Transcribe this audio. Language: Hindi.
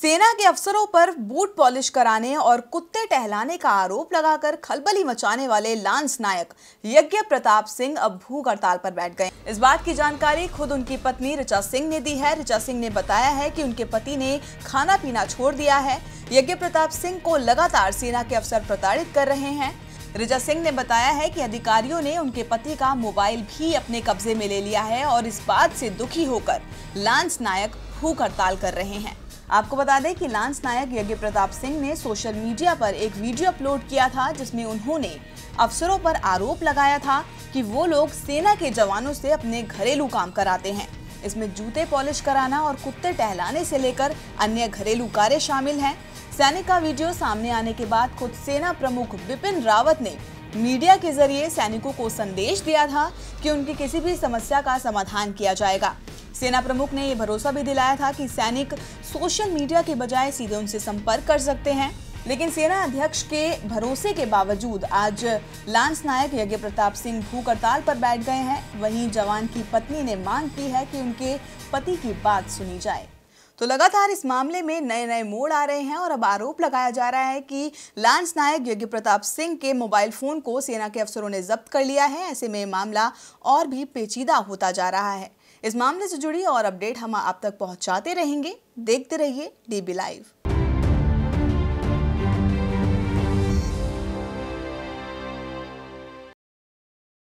सेना के अफसरों पर बूट पॉलिश कराने और कुत्ते टहलाने का आरोप लगाकर खलबली मचाने वाले लांस नायक यज्ञ प्रताप सिंह अब भूख हड़ताल पर बैठ गए। इस बात की जानकारी खुद उनकी पत्नी ऋचा सिंह ने दी है। ऋचा सिंह ने बताया है कि उनके पति ने खाना पीना छोड़ दिया है। यज्ञ प्रताप सिंह को लगातार सेना के अफसर प्रताड़ित कर रहे हैं। ऋचा सिंह ने बताया है कि अधिकारियों ने उनके पति का मोबाइल भी अपने कब्जे में ले लिया है और इस बात से दुखी होकर लांस नायक भूख हड़ताल कर रहे हैं। आपको बता दें कि लांस नायक यज्ञ प्रताप सिंह ने सोशल मीडिया पर एक वीडियो अपलोड किया था, जिसमें उन्होंने अफसरों पर आरोप लगाया था कि वो लोग सेना के जवानों से अपने घरेलू काम कराते हैं। इसमें जूते पॉलिश कराना और कुत्ते टहलाने से लेकर अन्य घरेलू कार्य शामिल हैं। सैनिक का वीडियो सामने आने के बाद खुद सेना प्रमुख बिपिन रावत ने मीडिया के जरिए सैनिकों को संदेश दिया था कि उनकी किसी भी समस्या का समाधान किया जाएगा। सेना प्रमुख ने ये भरोसा भी दिलाया था कि सैनिक सोशल मीडिया के बजाय सीधे उनसे संपर्क कर सकते हैं। लेकिन सेना अध्यक्ष के भरोसे के बावजूद आज लांस नायक यज्ञ प्रताप सिंह भूख हड़ताल पर बैठ गए हैं। वहीं जवान की पत्नी ने मांग की है कि उनके पति की बात सुनी जाए। तो लगातार इस मामले में नए नए मोड़ आ रहे हैं और अब आरोप लगाया जा रहा है कि लांस नायक यज्ञ प्रताप सिंह के मोबाइल फोन को सेना के अफसरों ने जब्त कर लिया है। ऐसे में मामला और भी पेचीदा होता जा रहा है। इस मामले से जुड़ी और अपडेट हम आप तक पहुंचाते रहेंगे। देखते रहिए DB लाइव।